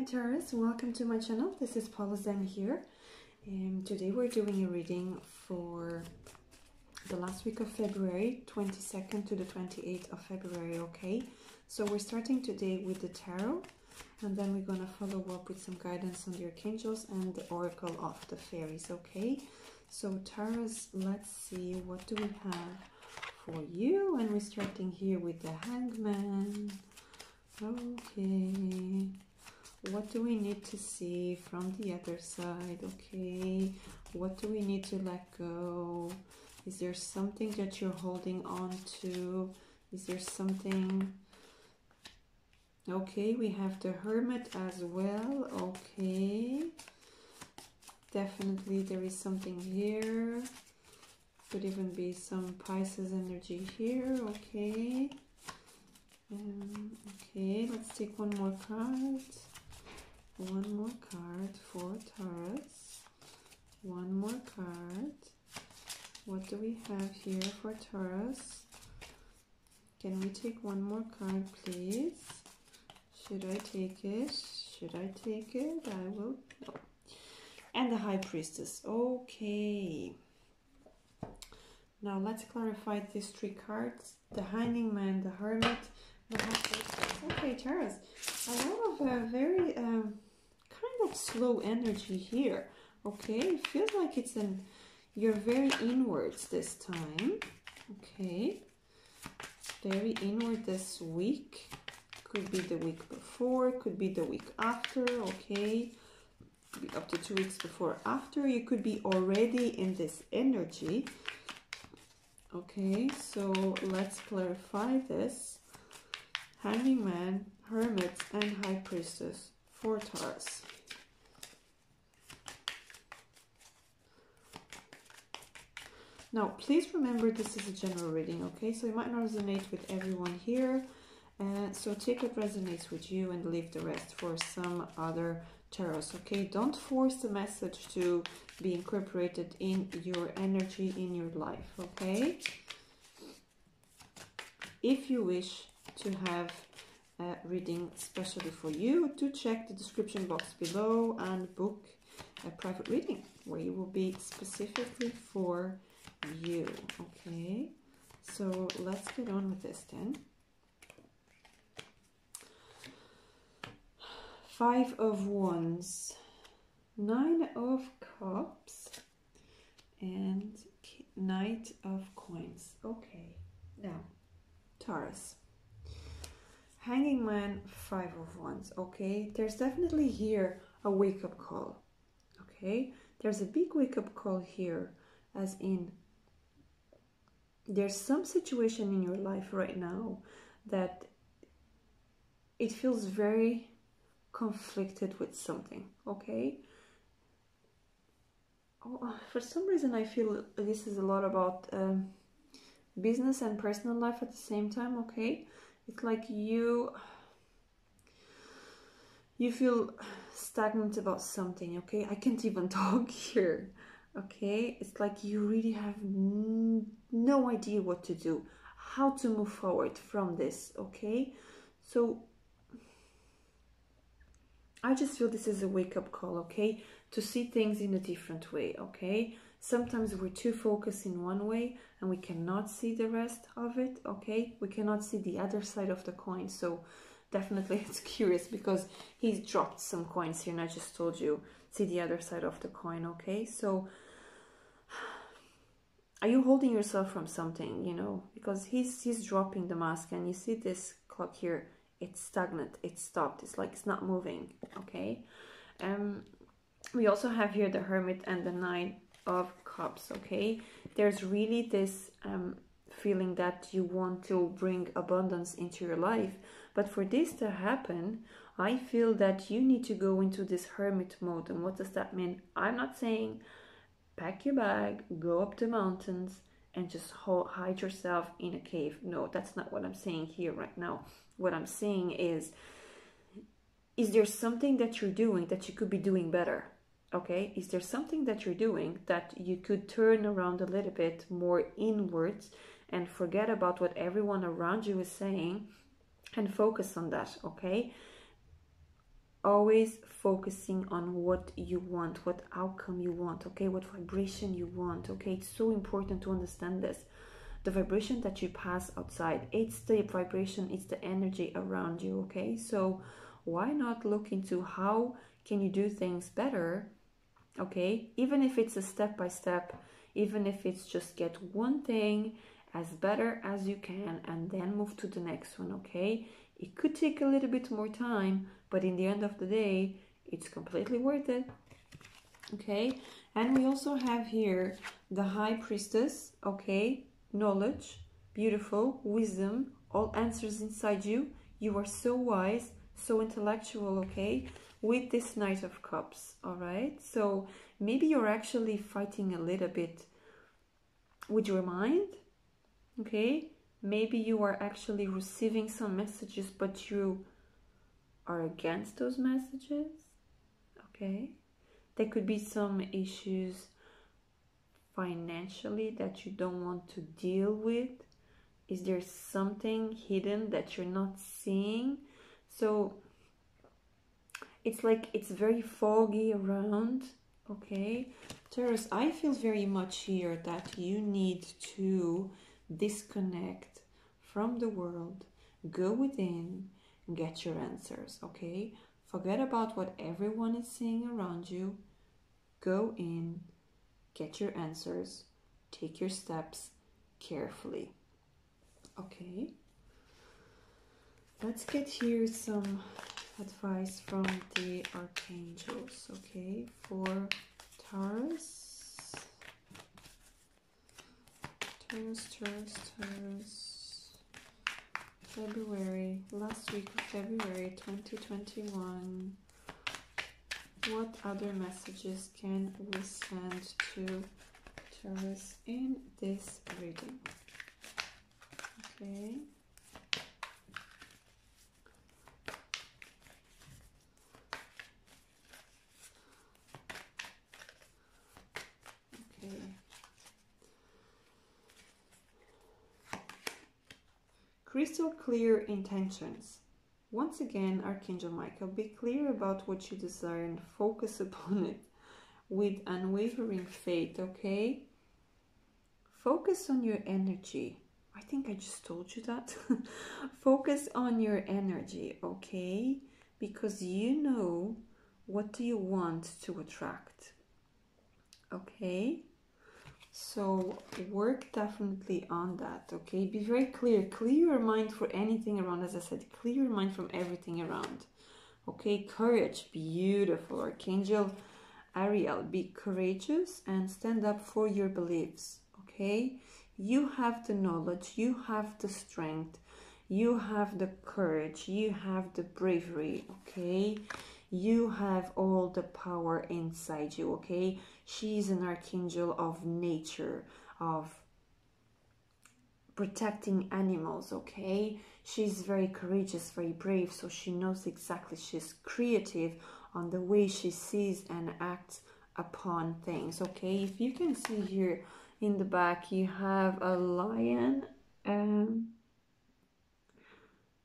Hi Taurus, welcome to my channel. This is Paula Zen here, and today we're doing a reading for the last week of February, 22nd to the 28th of February, okay? So we're starting today with the tarot, and then we're going to follow up with some guidance on the archangels and the oracle of the fairies, okay? So Taurus, let's see, what do we have for you? And we're starting here with the Hangman, okay? What do we need to see from the other side? Okay, what do we need to let go? Is there something that you're holding on to? Is there something? Okay, we have the Hermit as well. Okay, definitely there is something here. Could even be some Pisces energy here. Okay, okay, let's take one more card. One more card for Taurus. One more card. What do we have here for Taurus? Can we take one more card, please? Should I take it? Should I take it? I will. No. And the High Priestess. Okay. Now let's clarify these three cards. The Hangman, the Hermit, the High Priestess. Okay, Taurus. A lot of very... kind of slow energy here, okay? It feels like it's you're very inwards this time, okay? Very inward this week. Could be the week before, could be the week after, okay? Could be up to 2 weeks before, after. You could be already in this energy, okay? So let's clarify this. Hangman, Hermits, and High Priestess for Taurus. Now, please remember this is a general reading, okay? So it might not resonate with everyone here. So take what resonates with you and leave the rest for some other tarots, okay? Don't force the message to be incorporated in your energy, in your life, okay? If you wish to have reading especially for you, to check the description box below and book a private reading where you will be specifically for you, okay? So let's get on with this then. Five of Wands, Nine of Cups, and Knight of Coins. Okay, now Taurus. Hanging Man, Five of Wands, okay? There's definitely here a wake-up call, okay? There's a big wake-up call here, as in there's some situation in your life right now that it feels very conflicted with something, okay? Oh, for some reason I feel this is a lot about business and personal life at the same time, okay? It's like you feel stagnant about something, okay? I can't even talk here, okay? It's like you really have no idea what to do, how to move forward from this, okay? So I just feel this is a wake-up call, okay? To see things in a different way, okay? Sometimes we're too focused in one way and we cannot see the rest of it, okay? We cannot see the other side of the coin. So definitely it's curious because he's dropped some coins here and I just told you, see the other side of the coin, okay? So are you holding yourself from something, you know? Because he's dropping the mask and you see this clock here, it's stagnant, it's stopped, it's like it's not moving, okay? We also have here the Hermit and the Nine of Cups, okay? There's really this feeling that you want to bring abundance into your life, but for this to happen I feel that you need to go into this hermit mode. And what does that mean? I'm not saying pack your bag, go up the mountains and just hide yourself in a cave. No, that's not what I'm saying here right now. What I'm saying is there something that you're doing that you could be doing better? Okay, is there something that you're doing that you could turn around a little bit more inwards and forget about what everyone around you is saying and focus on that, okay? always focusing on what you want, what outcome you want, okay, what vibration you want, okay. It's so important to understand this. The vibration that you pass outside, it's the vibration, it's the energy around you, okay. So why not look into how can you do things better, okay, even if it's a step by step, even if it's just get one thing as better as you can and then move to the next one, okay. It could take a little bit more time, but in the end of the day, it's completely worth it, okay. And we also have here the High Priestess, okay, knowledge, beautiful, wisdom, all answers inside you, you are so wise, so intellectual, okay, with this Knight of Cups, all right. So maybe you're actually fighting a little bit with your mind, okay. Maybe you are actually receiving some messages, but you are against those messages, okay. There could be some issues financially that you don't want to deal with. Is there something hidden that you're not seeing? So it's like it's very foggy around, okay. Taurus, I feel very much here that you need to disconnect from the world, go within, get your answers, okay. Forget about what everyone is saying around you, go in, get your answers, take your steps carefully, okay. Let's get here some advice from the archangels, okay, for Taurus. Taurus, February, last week of February 2021. What other messages can we send to Taurus in this reading? Okay. Crystal clear intentions. Once again, Archangel Michael, be clear about what you desire and focus upon it with unwavering faith, okay? Focus on your energy. I think I just told you that. Focus on your energy, okay? Because you know what do you want to attract, okay? So work definitely on that, okay? Be very clear. Clear your mind for anything around. As I said, clear your mind from everything around, okay? Courage, beautiful. Archangel Ariel, be courageous and stand up for your beliefs, okay? You have the knowledge, you have the strength, you have the courage, you have the bravery, okay? You have all the power inside you, okay? She is an archangel of nature, of protecting animals, okay? She's very courageous, very brave, so she knows exactly. She's creative on the way she sees and acts upon things, okay? If you can see here in the back, you have a lion,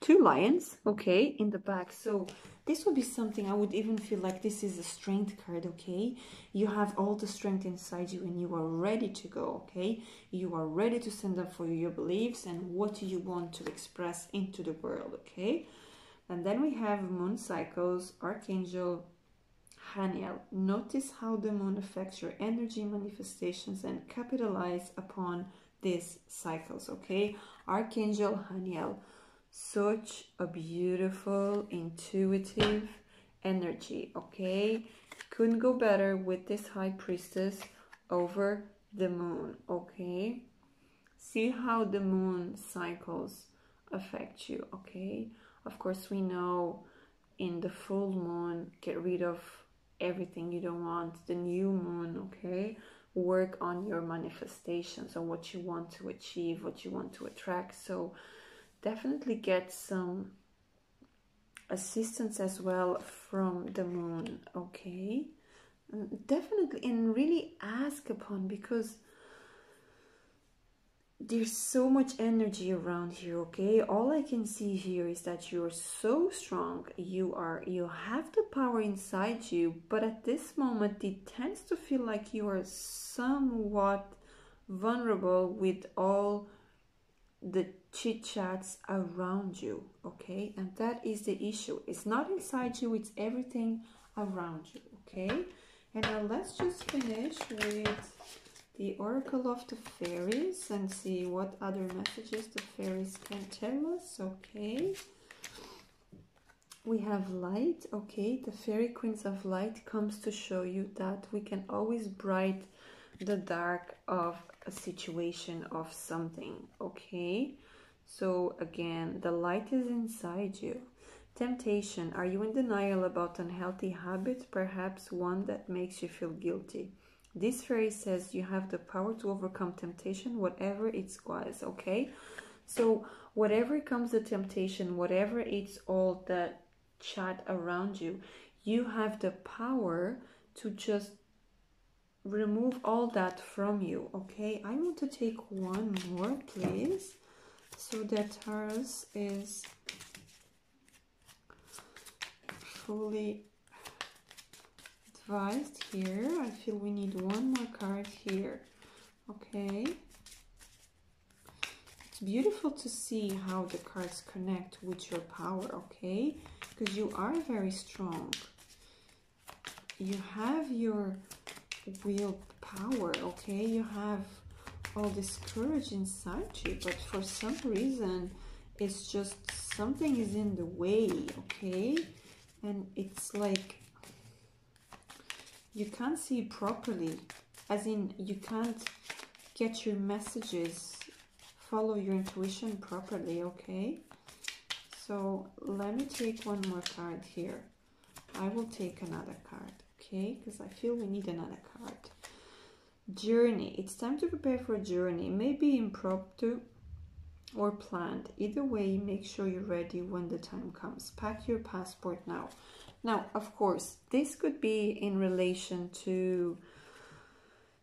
two lions, okay, in the back. So this would be something I would even feel like this is a strength card, okay? You have all the strength inside you and you are ready to go, okay? You are ready to stand up for your beliefs and what you want to express into the world, okay? And then we have moon cycles, Archangel Haniel. Notice how the moon affects your energy manifestations and capitalize upon these cycles, okay? Archangel Haniel. Such a beautiful, intuitive energy, okay? Couldn't go better with this High Priestess over the moon, okay? See how the moon cycles affect you, okay? Of course, we know in the full moon, get rid of everything you don't want. The new moon, okay? Work on your manifestations, on what you want to achieve, what you want to attract. So definitely get some assistance as well from the moon, okay? Definitely, and really ask upon, because There's so much energy around here, okay? All I can see here is that you're so strong. You have the power inside you, but at this moment, it tends to feel like you are somewhat vulnerable with all the chit-chats around you, okay? And that is the issue. It's not inside you, it's everything around you, okay? And now let's just finish with the Oracle of the Fairies and see what other messages the fairies can tell us, okay? We have light, okay? The fairy queens of light comes to show you that we can always bright the dark of a situation of something, okay? So again, the light is inside you. Temptation, are you in denial about unhealthy habits, perhaps one that makes you feel guilty? This fairy says you have the power to overcome temptation, whatever it was, okay? So whatever comes the temptation, whatever it's all the chat around you, you have the power to just remove all that from you, okay? I want to take one more, please, so that Taurus is fully advised here. I feel we need one more card here, okay? It's beautiful to see how the cards connect with your power, okay? Because you are very strong. You have your willpower, okay? You have all this courage inside you, but for some reason it's just something is in the way, okay? And it's like you can't see properly, as in you can't get your messages, follow your intuition properly, okay? So let me take one more card here. I will take another card, okay, because I feel we need another card. Journey. It's time to prepare for a journey, maybe impromptu or planned. Either way, make sure you're ready when the time comes. Pack your passport now. Now, of course, this could be in relation to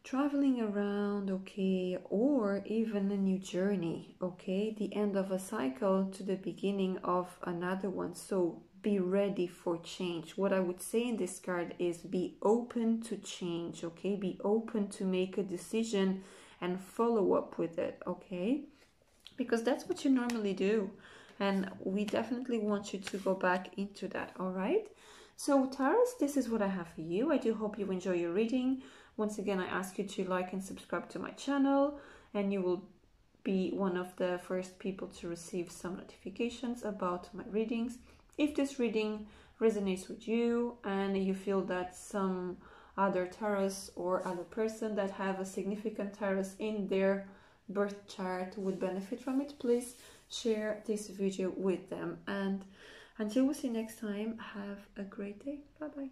traveling around, okay, or even a new journey, okay? The end of a cycle to the beginning of another one. So be ready for change. What I would say in this card is be open to change, okay? Be open to make a decision and follow up with it, okay? Because that's what you normally do. And we definitely want you to go back into that, all right? So Taurus, this is what I have for you. I do hope you enjoy your reading. Once again, I ask you to like and subscribe to my channel, and you will be one of the first people to receive some notifications about my readings. If this reading resonates with you and you feel that some other Taurus or other person that have a significant Taurus in their birth chart would benefit from it, please share this video with them. And until we see next time, have a great day. Bye-bye.